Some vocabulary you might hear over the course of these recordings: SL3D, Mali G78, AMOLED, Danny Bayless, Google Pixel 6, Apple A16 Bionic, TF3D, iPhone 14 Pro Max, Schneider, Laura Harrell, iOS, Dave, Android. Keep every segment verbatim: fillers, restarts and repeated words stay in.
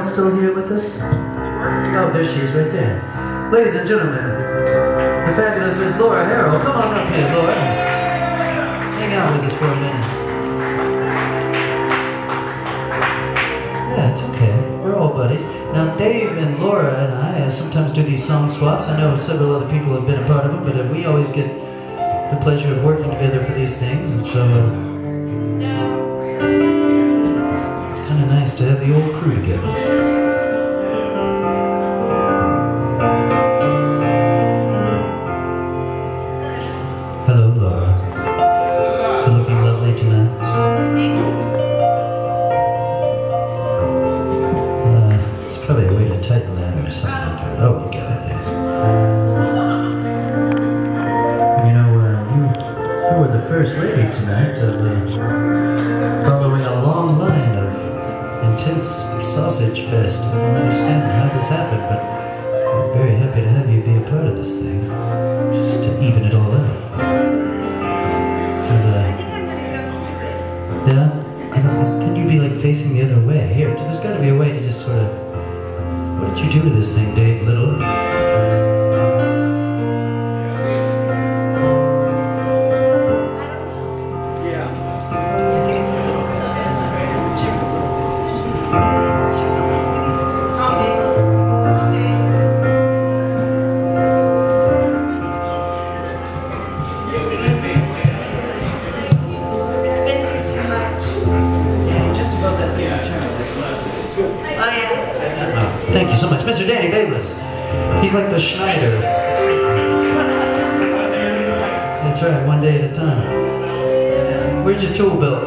Harrell still here with us? Oh, there she is right there. Ladies and gentlemen, the fabulous Miss Laura Harrell. Come on up here, Laura. Hang out with us for a minute. Yeah, it's okay. We're all buddies. Now, Dave and Laura and I uh, sometimes do these song swaps. I know several other people have been a part of them, but uh, we always get the pleasure of working together for these things, and so... Uh, to have the old crew together. Hello, Laura. You're looking lovely tonight. Uh, there's probably a way to tighten that or something. Oh, we got it. You know, uh, you, you were the first lady tonight of uh, following a long line of intense sausage fest. I don't understand how this happened, but I'm very happy to have you be a part of this thing, just to even it all out. So, uh, I think I'm gonna go to it. Yeah? I don't, then you'd be like facing the other way. Here, there's gotta be a way to just sort of, what did you do to this thing, Dave Little? Thank you so much. Mister Danny Bayless. He's like the Schneider. That's right, one day at a time. Where's your tool belt?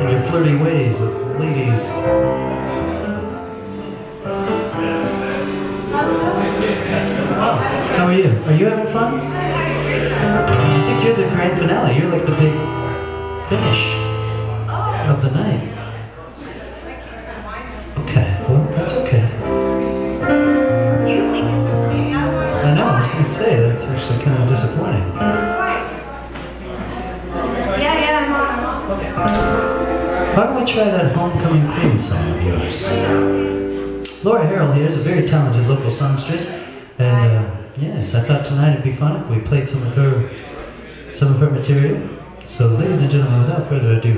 And your flirty ways with ladies. Oh, how are you? Are you having fun? I think you're the grand finale. You're like the big finish of the night. Say that's actually kind of disappointing. Yeah, yeah, I'm on. Okay. Why don't we try that Homecoming Queen song of yours? Laura Harrell here is a very talented local songstress, and uh, yes, I thought tonight it'd be fun if we played some of her, some of her material. So, ladies and gentlemen, without further ado,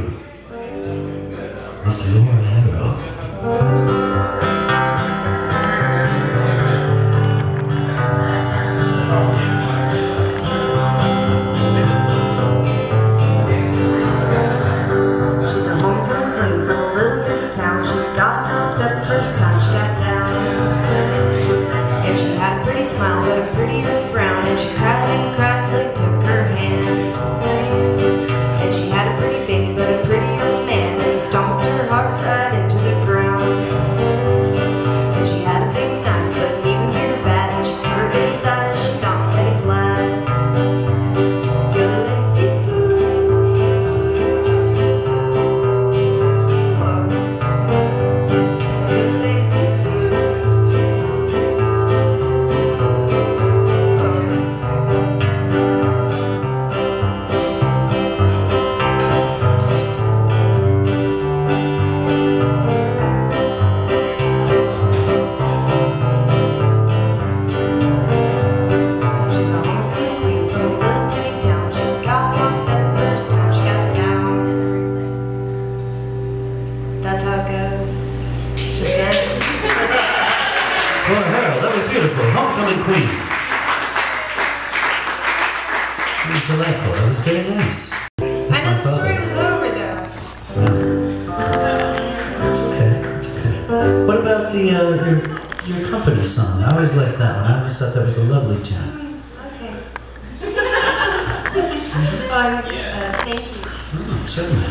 Miss Laura Harrell. Queen. It was delightful. That was very nice. That's I thought the story was over, though. Yeah. It's okay. It's okay. What about the uh, your your company song? I always liked that one. I always thought that was a lovely tune. Mm, okay. um, uh, thank you. Mm, certainly.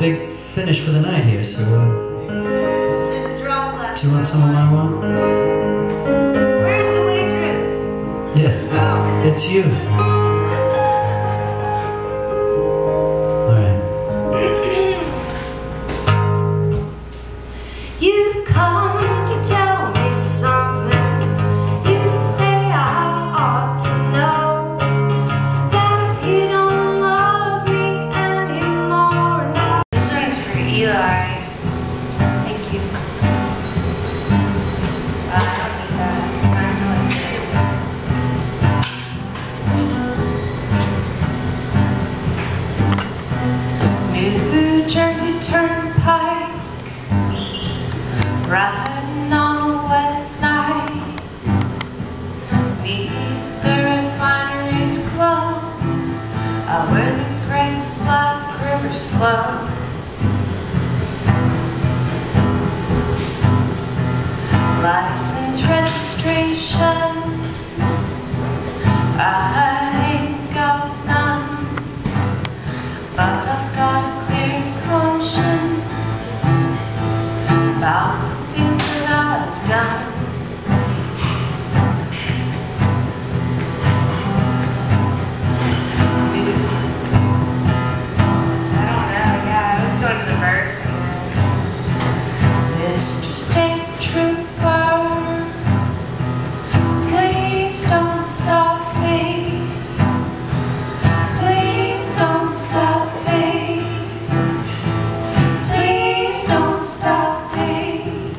big finish for the night here, so... There's a drop left. Do you want some of my wine? Where's the waitress? Yeah, oh. It's you. License registration, I ain't got none, but I've got a clear conscience about the things that I've done. Maybe, I don't know, yeah, I was going to the verse and Mister State Trooper, please don't stop me, please don't stop me, please don't stop me,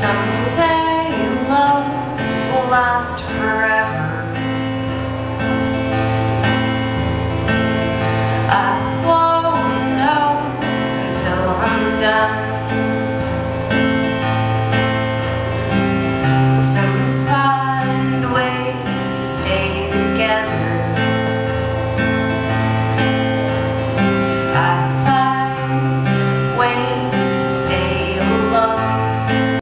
Some say